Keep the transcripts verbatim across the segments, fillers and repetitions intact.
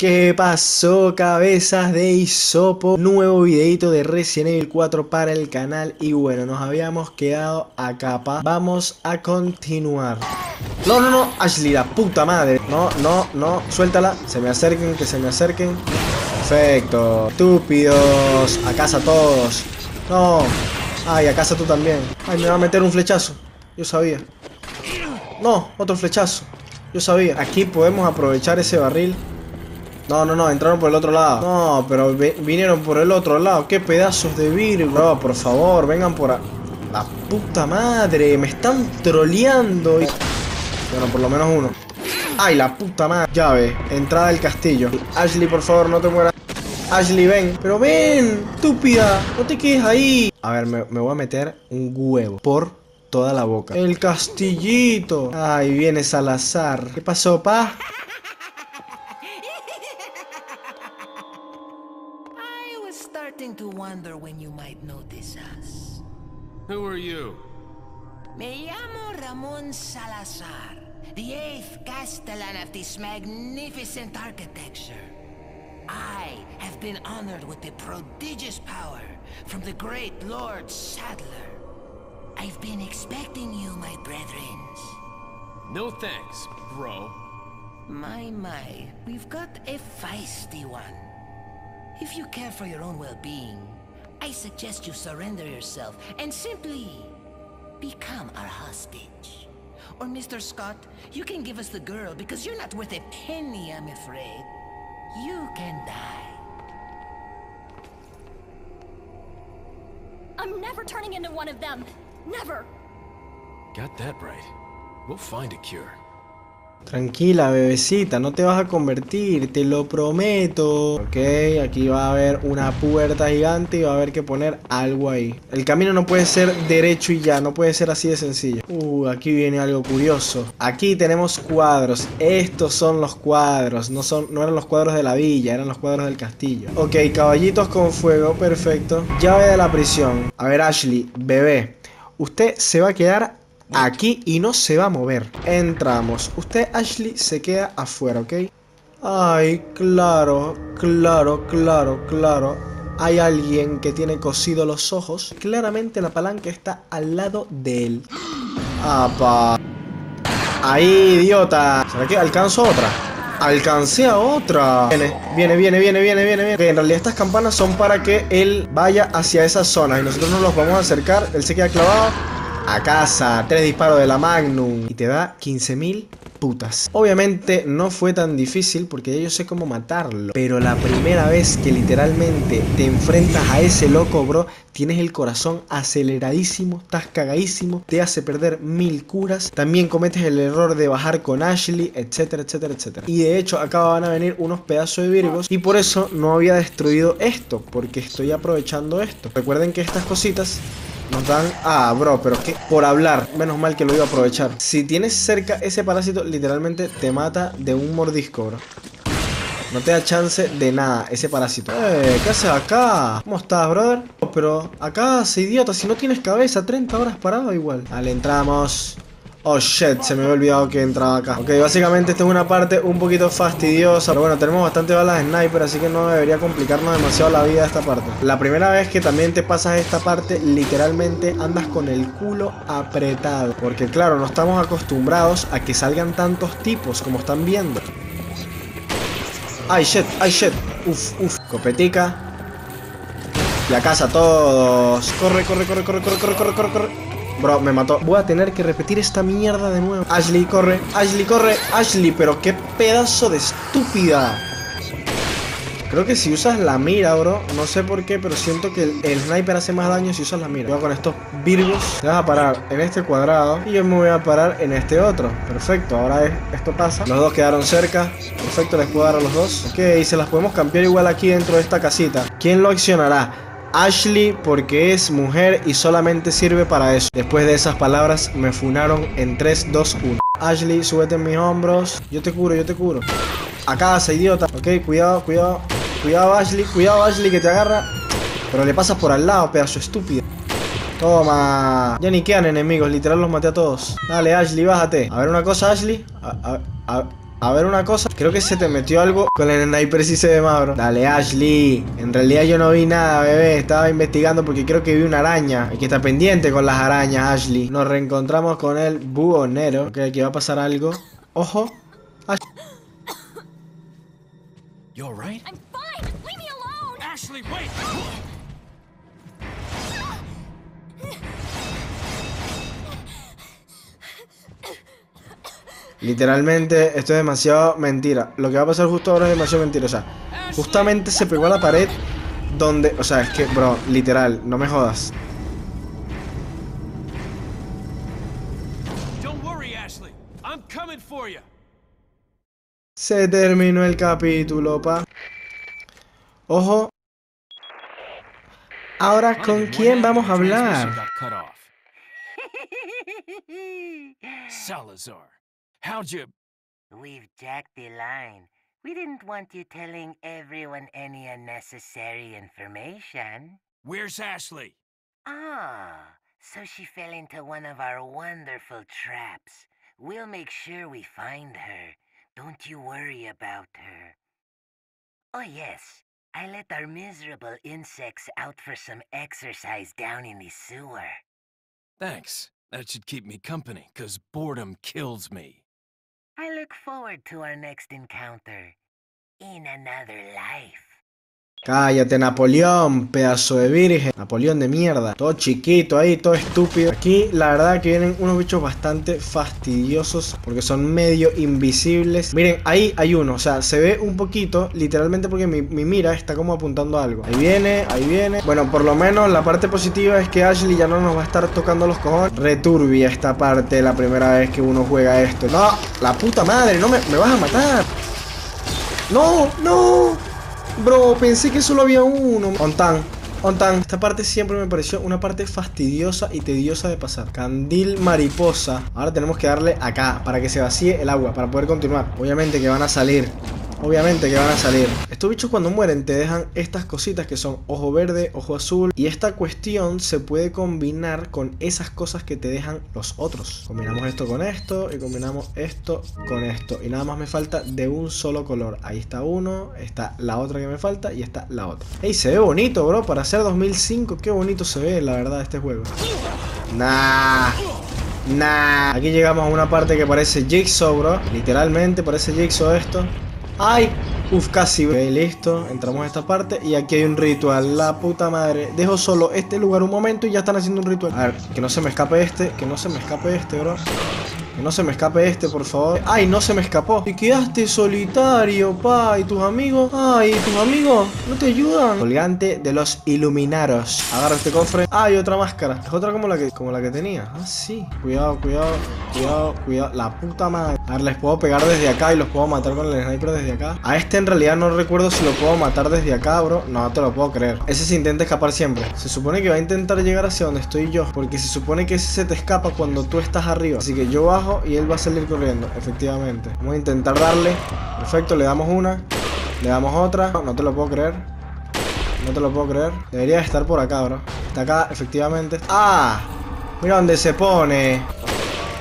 ¿Qué pasó, cabezas de hisopo? Nuevo videito de Resident Evil cuatro para el canal. Y bueno, nos habíamos quedado acá, pa. Vamos a continuar. No, no, no, Ashley, la puta madre. No, no, no, suéltala. Se me acerquen, que se me acerquen. Perfecto. Estúpidos. A casa todos. No. Ay, a casa tú también. Ay, me va a meter un flechazo. Yo sabía. No, otro flechazo. Yo sabía. Aquí podemos aprovechar ese barril. No, no, no, entraron por el otro lado. No, pero vinieron por el otro lado. Qué pedazos de virgo. No, por favor, vengan por a... La puta madre, me están troleando. Y... bueno, por lo menos uno. Ay, la puta madre. Llave, entrada del castillo. Ashley, por favor, no te mueras. Ashley, ven. Pero ven, estúpida, no te quedes ahí. A ver, me, me voy a meter un huevo por toda la boca. El castillito. Ay, viene Salazar. ¿Qué pasó, pa? To wonder when you might notice us. Who are you? Me llamo Ramón Salazar, the eighth Castellan of this magnificent architecture. I have been honored with the prodigious power from the great Lord Saddler. I've been expecting you, my brethren. No thanks, bro. My, my, we've got a feisty one. If you care for your own well-being, I suggest you surrender yourself and simply become our hostage. Or, Mister Scott, you can give us the girl because you're not worth a penny, I'm afraid. You can die. I'm never turning into one of them. Never. Got that right. We'll find a cure. Tranquila, bebecita, no te vas a convertir, te lo prometo. Ok, aquí va a haber una puerta gigante y va a haber que poner algo ahí. El camino no puede ser derecho y ya, no puede ser así de sencillo. Uh, aquí viene algo curioso. Aquí tenemos cuadros, estos son los cuadros, no, son, no eran los cuadros de la villa, eran los cuadros del castillo. Ok, caballitos con fuego, perfecto. Llave de la prisión. A ver, Ashley, bebé, usted se va a quedar aquí y no se va a mover. Entramos. Usted, Ashley, se queda afuera, ¿ok? Ay, claro, claro, claro, claro. Hay alguien que tiene cosido los ojos. Claramente la palanca está al lado de él. ¡Apa! ¡Ahí, idiota! ¿Será que alcanzo otra? ¡Alcancé a otra! Viene, viene, viene, viene, viene, viene, viene. Okay, en realidad estas campanas son para que él vaya hacia esa zona. Y nosotros nos los vamos a acercar. Él se queda clavado. A casa, tres disparos de la Magnum. Y te da quince mil putas. Obviamente no fue tan difícil porque ya yo sé cómo matarlo. Pero la primera vez que literalmente te enfrentas a ese loco, bro, tienes el corazón aceleradísimo, estás cagadísimo, te hace perder mil curas. También cometes el error de bajar con Ashley, etcétera, etcétera, etcétera. Y de hecho acá van a venir unos pedazos de virgos. Y por eso no había destruido esto, porque estoy aprovechando esto. Recuerden que estas cositas nos dan... Ah, bro, pero que por hablar. Menos mal que lo iba a aprovechar. Si tienes cerca ese parásito, literalmente te mata de un mordisco, bro. No te da chance de nada ese parásito. Eh, ¿qué haces acá? ¿Cómo estás, brother? Pero acá, ese idiota, si no tienes cabeza, treinta horas parado igual. Dale, entramos. Oh shit, se me había olvidado que entraba acá. Ok, básicamente esta es una parte un poquito fastidiosa. Pero bueno, tenemos bastante balas de sniper, así que no debería complicarnos demasiado la vida esta parte. La primera vez que también te pasas esta parte, literalmente andas con el culo apretado. Porque claro, no estamos acostumbrados a que salgan tantos tipos como están viendo. Ay shit, ay shit. Uf, uf. Copetica. Y a casa todos. Corre, corre, corre, corre, corre, corre, corre, corre, corre. Bro, me mató. Voy a tener que repetir esta mierda de nuevo. Ashley, corre. Ashley, corre. Ashley, pero qué pedazo de estúpida. Creo que si usas la mira, bro. No sé por qué, pero siento que el, el sniper hace más daño si usas la mira. Yo con estos virgos. Te vas a parar en este cuadrado. Y yo me voy a parar en este otro. Perfecto, ahora es, esto pasa. Los dos quedaron cerca. Perfecto, les puedo dar a los dos. Ok, se las podemos cambiar igual aquí dentro de esta casita. ¿Quién lo accionará? Ashley, porque es mujer y solamente sirve para eso. Después de esas palabras me funaron en tres, dos, uno. Ashley, súbete en mis hombros. Yo te curo, yo te curo. A casa, idiota. Ok, cuidado, cuidado. Cuidado, Ashley, cuidado, Ashley, que te agarra. Pero le pasas por al lado, pedazo estúpido. Toma. Ya ni quedan enemigos, literal los maté a todos. Dale, Ashley, bájate. A ver una cosa, Ashley. A, a, a, A ver una cosa, creo que se te metió algo con el sniper si se ve más, bro. Dale, Ashley. En realidad yo no vi nada, bebé. Estaba investigando porque creo que vi una araña. Hay que estar pendiente con las arañas, Ashley. Nos reencontramos con el buhonero. Ok, aquí va a pasar algo. Ojo. Ash you all right? I'm fine. Leave me alone. Ashley, wait. Literalmente esto es demasiado mentira. Lo que va a pasar justo ahora es demasiado mentira. O sea, justamente se pegó a la pared donde... O sea, es que, bro, literal, no me jodas. Se terminó el capítulo, pa. Ojo. Ahora, ¿con quién vamos a hablar? Salazar. How'd you... We've jacked the line. We didn't want you telling everyone any unnecessary information. Where's Ashley? Ah, so she fell into one of our wonderful traps. We'll make sure we find her. Don't you worry about her. Oh yes, I let our miserable insects out for some exercise down in the sewer. Thanks. That should keep me company, 'cause boredom kills me. I look forward to our next encounter in another life. Cállate, Napoleón, pedazo de virgen. Napoleón de mierda. Todo chiquito ahí, todo estúpido. Aquí la verdad que vienen unos bichos bastante fastidiosos porque son medio invisibles. Miren, ahí hay uno. O sea, se ve un poquito, literalmente porque mi, mi mira está como apuntando a algo. Ahí viene, ahí viene. Bueno, por lo menos la parte positiva es que Ashley ya no nos va a estar tocando los cojones. Returbia esta parte la primera vez que uno juega esto. No, la puta madre, no me, me vas a matar. No, no. Bro, pensé que solo había uno. Ontan, ontan. Esta parte siempre me pareció una parte fastidiosa y tediosa de pasar. Candil mariposa. Ahora tenemos que darle acá para que se vacíe el agua, para poder continuar. Obviamente que van a salir. Obviamente que van a salir. Estos bichos cuando mueren te dejan estas cositas que son ojo verde, ojo azul. Y esta cuestión se puede combinar con esas cosas que te dejan los otros. Combinamos esto con esto y combinamos esto con esto. Y nada más me falta de un solo color. Ahí está uno, está la otra que me falta y está la otra. Ey, se ve bonito, bro. Para ser dos mil cinco, qué bonito se ve, la verdad, este juego. Nah. Nah. Aquí llegamos a una parte que parece Jigsaw, bro. Literalmente parece Jigsaw esto. Ay, uff, casi. Ok, listo, entramos a esta parte y aquí hay un ritual, la puta madre. Dejo solo este lugar un momento y ya están haciendo un ritual. A ver, que no se me escape este, que no se me escape este, bro. Que no se me escape este, por favor. Ay, no se me escapó. Te quedaste solitario, pa, y tus amigos. Ay, tus amigos, no te ayudan. Colgante de los iluminaros. Agarra este cofre. Ay, otra máscara. Es otra como la que, como la que tenía. Ah, sí. Cuidado, cuidado, cuidado, cuidado. La puta madre. A ver, les puedo pegar desde acá y los puedo matar con el sniper desde acá. A este en realidad no recuerdo si lo puedo matar desde acá, bro. No te lo puedo creer. Ese se intenta escapar siempre. Se supone que va a intentar llegar hacia donde estoy yo, porque se supone que ese se te escapa cuando tú estás arriba. Así que yo bajo y él va a salir corriendo, efectivamente. Vamos a intentar darle. Perfecto, le damos una. Le damos otra. No, no te lo puedo creer. No te lo puedo creer. Debería estar por acá, bro. Está acá, efectivamente. ¡Ah! Mira dónde se pone.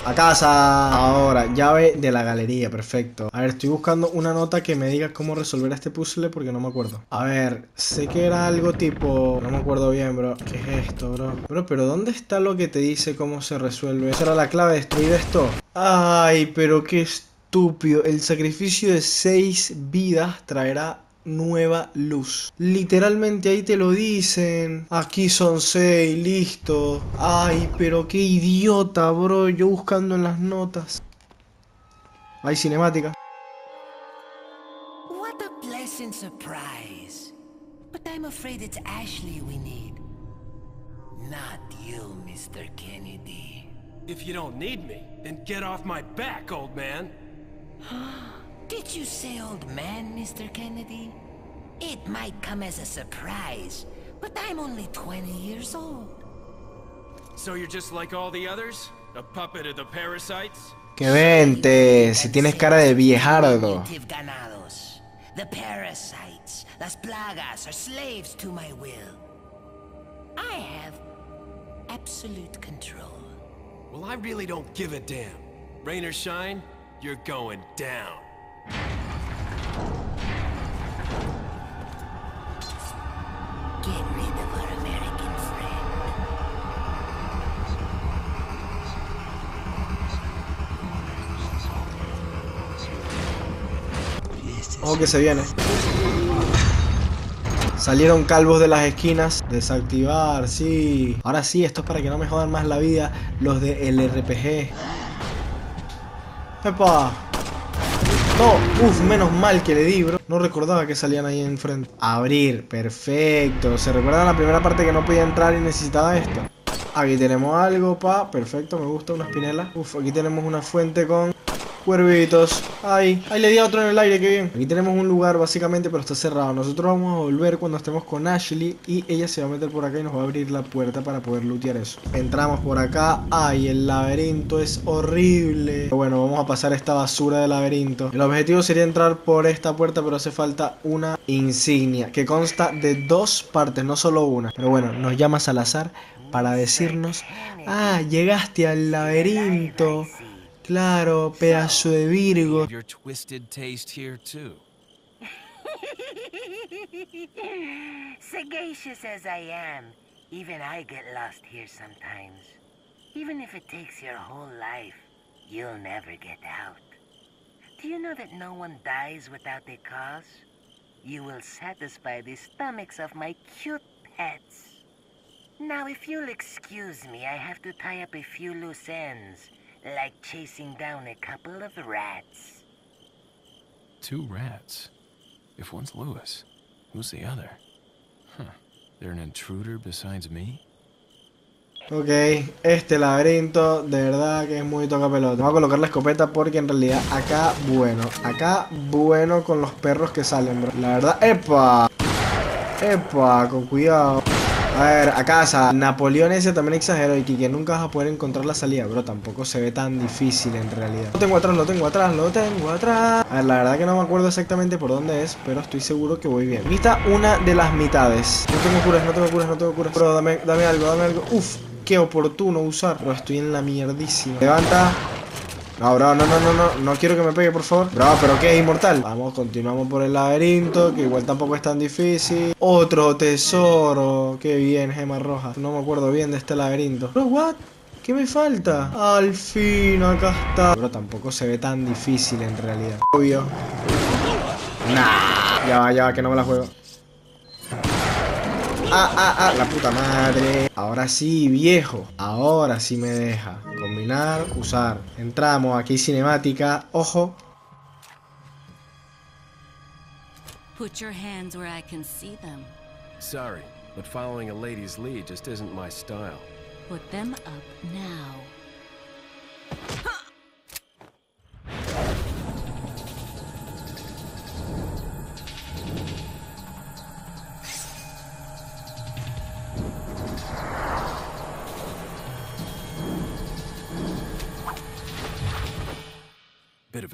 A casa. Ahora, llave de la galería, perfecto. A ver, estoy buscando una nota que me diga cómo resolver este puzzle porque no me acuerdo. A ver, sé que era algo tipo... No me acuerdo bien, bro. ¿Qué es esto, bro? Bro, pero ¿dónde está lo que te dice cómo se resuelve? ¿Esa era la clave? ¿Destruir esto? Ay, pero qué estúpido. El sacrificio de seis vidas traerá... nueva luz. Literalmente ahí te lo dicen. Aquí son seis, listo. Ay, pero qué idiota, bro. Yo buscando en las notas. Hay cinemática. What a pleasant surprise. But I'm afraid it's Ashley we need. Not you, mister Kennedy. If you don't need me, then get off my back, old man. Did you say old man, mister Kennedy? It might come as a surprise, but I'm only twenty years old. So you're just like all the others? A puppet of the parasites? Que vente, si tienes cara de viejardo. The parasites, las plagas, are slaves to my will. I have absolute control. Well, I really don't give a damn. Rain or shine, you're going down. Oh, que se viene. Salieron calvos de las esquinas. Desactivar, sí. Ahora sí, esto es para que no me jodan más la vida los de el R P G. ¡Epa! No, uff, menos mal que le di, bro. No recordaba que salían ahí enfrente. Abrir, perfecto. ¿Se recuerdan la primera parte que no podía entrar y necesitaba esto? Aquí tenemos algo, pa. Perfecto, me gusta una espinela. Uff, aquí tenemos una fuente con... cuervitos. Ay, ahí le di a otro en el aire, qué bien. Aquí tenemos un lugar básicamente, pero está cerrado. Nosotros vamos a volver cuando estemos con Ashley y ella se va a meter por acá y nos va a abrir la puerta para poder lootear eso. Entramos por acá. Ay, el laberinto es horrible. Pero bueno, vamos a pasar esta basura de laberinto. El objetivo sería entrar por esta puerta, pero hace falta una insignia que consta de dos partes, no solo una. Pero bueno, nos llama Salazar para decirnos: ah, llegaste al laberinto. Claro, pedazo de Virgo. Sagacious as I am, even I get lost here sometimes. Even if it takes your whole life, you'll never get out. Do you know that no one dies without a cause? You will satisfy the stomachs of my cute pets. Now, if you'll excuse me, I have to tie up a few loose ends. Like chasing down a couple of rats. Two rats? If one's Lewis, who's the other? Huh, they're an intruder besides me? Ok, este laberinto de verdad que es muy tocapelota. Vamos a colocar la escopeta porque en realidad acá, bueno, acá, bueno con los perros que salen, bro. La verdad, epa, epa, con cuidado. A ver, a casa, Napoleón ese también exageró y que nunca vas a poder encontrar la salida, bro, tampoco se ve tan difícil en realidad. Lo tengo atrás, lo tengo atrás, lo tengo atrás. A ver, la verdad que no me acuerdo exactamente por dónde es, pero estoy seguro que voy bien. Aquí está una de las mitades. No tengo curas, no tengo curas, no tengo curas. Bro, dame, dame algo, dame algo. Uf, qué oportuno usar. Bro, estoy en la mierdísima. Levanta. No, bro, no, no, no, no, no quiero que me pegue, por favor. Bro, pero que es inmortal. Vamos, continuamos por el laberinto, que igual tampoco es tan difícil. Otro tesoro. Qué bien, gema roja. No me acuerdo bien de este laberinto. Bro, what? ¿Qué me falta? Al fin, acá está. Bro, tampoco se ve tan difícil en realidad. Obvio. Nah. Ya va, ya va, que no me la juego. Ah, ah, ah, la puta madre. Ahora sí, viejo. Ahora sí me deja. Combinar, usar. Entramos, aquí cinemática. Ojo. Put your hands where I can see them. Sorry, but following a lady's lead just isn't my style. Put them up now. Of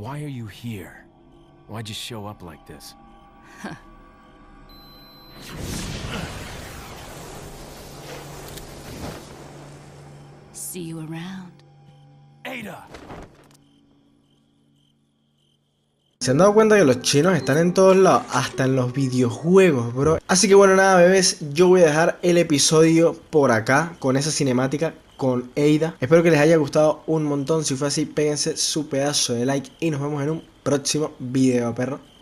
Why are you here? Why'd you show up like this? Huh. See you around. Ada. Se han dado cuenta que los chinos están en todos lados, hasta en los videojuegos, bro. Así que bueno, nada, bebés, yo voy a dejar el episodio por acá, con esa cinemática, con Ada. Espero que les haya gustado un montón, si fue así, péguense su pedazo de like y nos vemos en un próximo video, perro.